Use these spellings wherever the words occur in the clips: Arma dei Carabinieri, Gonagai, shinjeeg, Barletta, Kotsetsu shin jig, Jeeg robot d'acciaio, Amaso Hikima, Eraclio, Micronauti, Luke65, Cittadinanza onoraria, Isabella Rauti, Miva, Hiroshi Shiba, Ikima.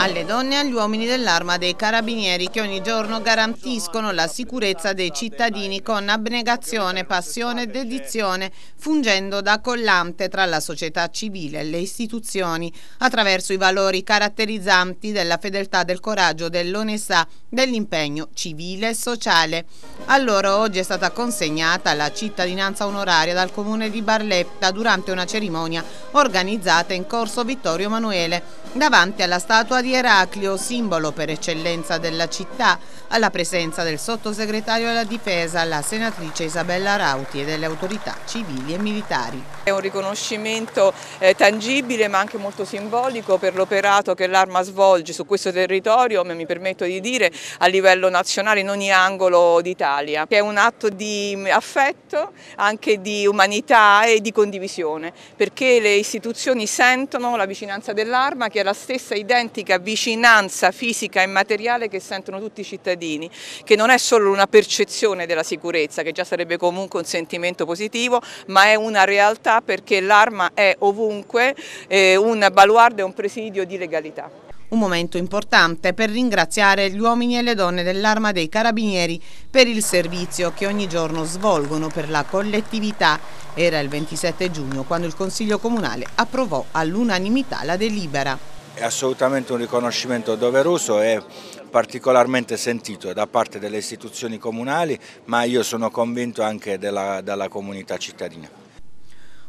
alle donne e agli uomini dell'Arma dei Carabinieri che ogni giorno garantiscono la sicurezza dei cittadini con abnegazione, passione e dedizione, fungendo da collante tra la società civile e le istituzioni, attraverso i valori caratterizzanti della fedeltà, del coraggio, dell'onestà, dell'impegno civile e sociale. A loro oggi è stata consegnata la cittadinanza onoraria dal Comune di Barletta durante una cerimonia organizzata in Corso Vittorio Emanuele, davanti alla statua di Eraclio, simbolo per eccellenza della città, alla presenza del sottosegretario alla difesa, la senatrice Isabella Rauti, e delle autorità civili e militari. È un riconoscimento tangibile ma anche molto simbolico per l'operato che l'Arma svolge su questo territorio, mi permetto di dire, a livello nazionale, in ogni angolo d'Italia. È un atto di affetto, anche di umanità e di condivisione, perché le istituzioni sentono la vicinanza dell'Arma, che è la stessa identica vicinanza fisica e materiale che sentono tutti i cittadini, che non è solo una percezione della sicurezza, che già sarebbe comunque un sentimento positivo, ma è una realtà, perché l'Arma è ovunque un baluardo e un presidio di legalità. Un momento importante per ringraziare gli uomini e le donne dell'Arma dei Carabinieri per il servizio che ogni giorno svolgono per la collettività. Era il 27 giugno quando il Consiglio Comunale approvò all'unanimità la delibera. È assolutamente un riconoscimento doveroso e particolarmente sentito da parte delle istituzioni comunali, ma io sono convinto anche dalla comunità cittadina.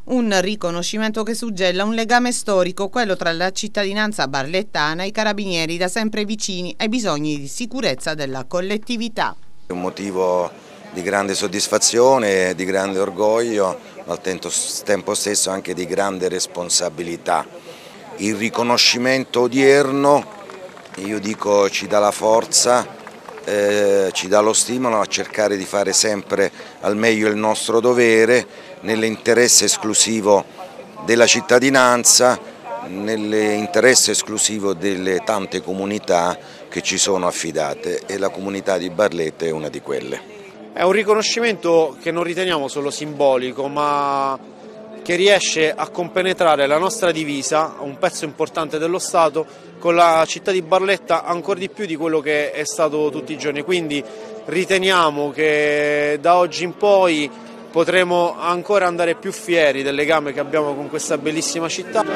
Un riconoscimento che suggella un legame storico, quello tra la cittadinanza barlettana e i Carabinieri, da sempre vicini ai bisogni di sicurezza della collettività. È un motivo di grande soddisfazione, di grande orgoglio, ma al tempo stesso anche di grande responsabilità. Il riconoscimento odierno, io dico, ci dà la forza, ci dà lo stimolo a cercare di fare sempre al meglio il nostro dovere, nell'interesse esclusivo della cittadinanza, nell'interesse esclusivo delle tante comunità che ci sono affidate, e la comunità di Barletta è una di quelle. È un riconoscimento che non riteniamo solo simbolico, ma che riesce a compenetrare la nostra divisa, un pezzo importante dello Stato, con la città di Barletta ancora di più di quello che è stato tutti i giorni. Quindi riteniamo che da oggi in poi potremo ancora andare più fieri del legame che abbiamo con questa bellissima città.